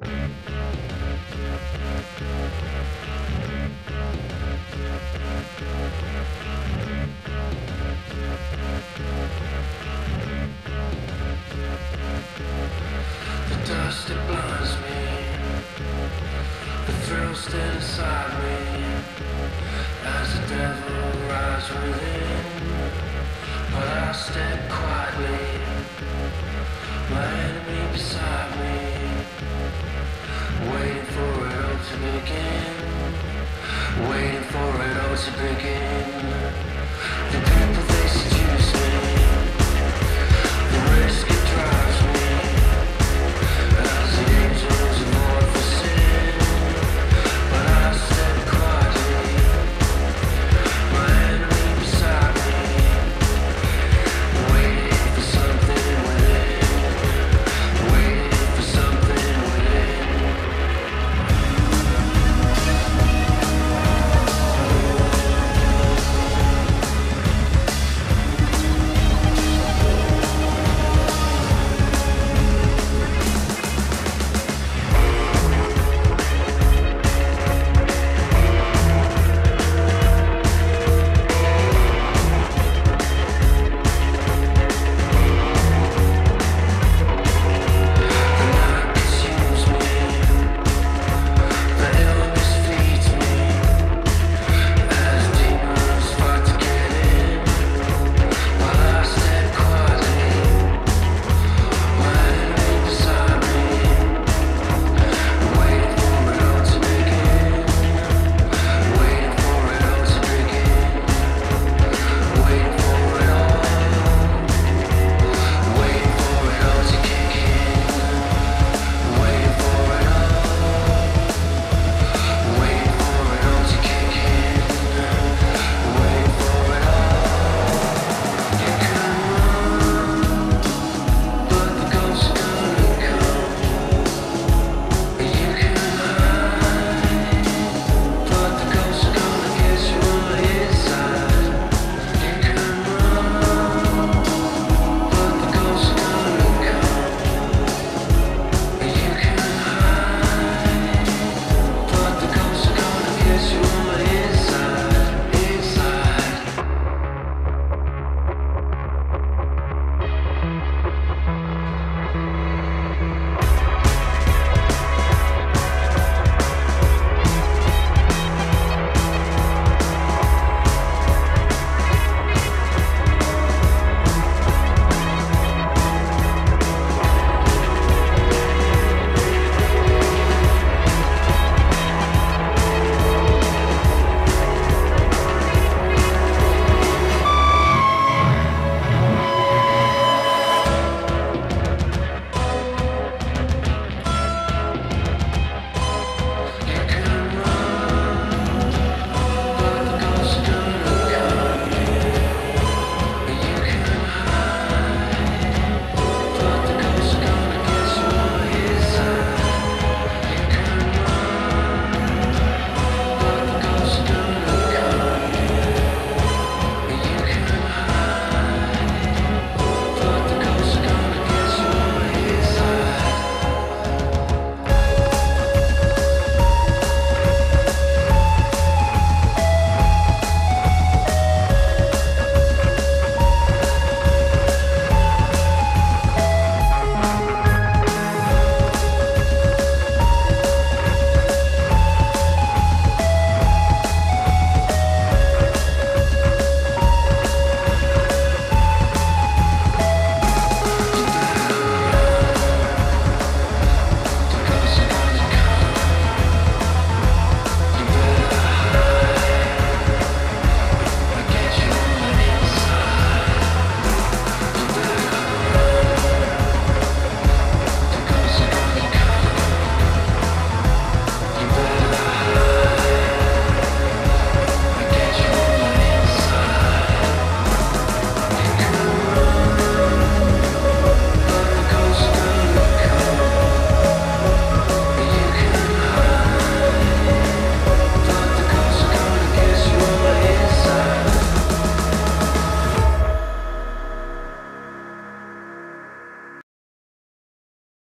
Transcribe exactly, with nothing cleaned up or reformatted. The dust, it burns me. The thrill still inside me. As the devil rides within, but I step quietly. My enemy beside me, waiting for it all to begin. Waiting for it all to begin.